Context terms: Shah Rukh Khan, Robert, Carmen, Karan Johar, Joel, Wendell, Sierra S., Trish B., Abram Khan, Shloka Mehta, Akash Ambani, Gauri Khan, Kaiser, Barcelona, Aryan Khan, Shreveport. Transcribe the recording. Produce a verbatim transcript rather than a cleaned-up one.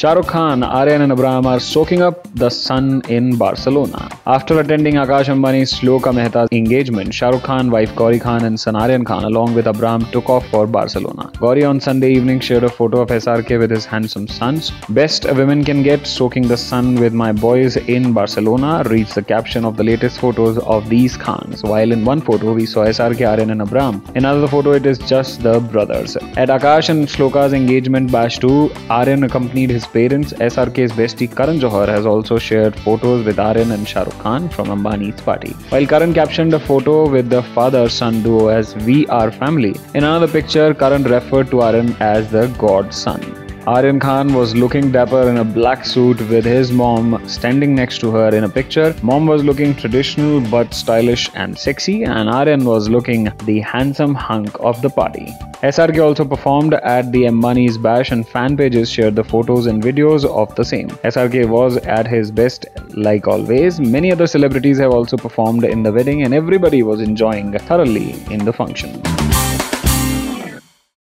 Shah Rukh Khan, Aryan and Abram are soaking up the sun in Barcelona. After attending Akash Ambani's Shloka Mehta's engagement, Shah Rukh Khan, wife Gauri Khan and son Aryan Khan along with Abram took off for Barcelona. Gauri on Sunday evening shared a photo of S R K with his handsome sons. "Best a woman can get, soaking the sun with my boys in Barcelona," reads the caption of the latest photos of these Khans. While in one photo we saw S R K, Aryan and Abram, in another photo it is just the brothers. At Akash and Shloka's engagement bash too, Aryan accompanied his parents. S R K's bestie Karan Johar has also shared photos with Aryan and Shah Rukh Khan from Ambani's party. While Karan captioned a photo with the father-son duo as "We Are Family," in another picture Karan referred to Aryan as the godson. Aryan Khan was looking dapper in a black suit with his mom standing next to her in a picture. Mom was looking traditional but stylish and sexy, and Aryan was looking the handsome hunk of the party. S R K also performed at the Ambani's bash and fan pages shared the photos and videos of the same. S R K was at his best like always. Many other celebrities have also performed in the wedding and everybody was enjoying thoroughly in the function.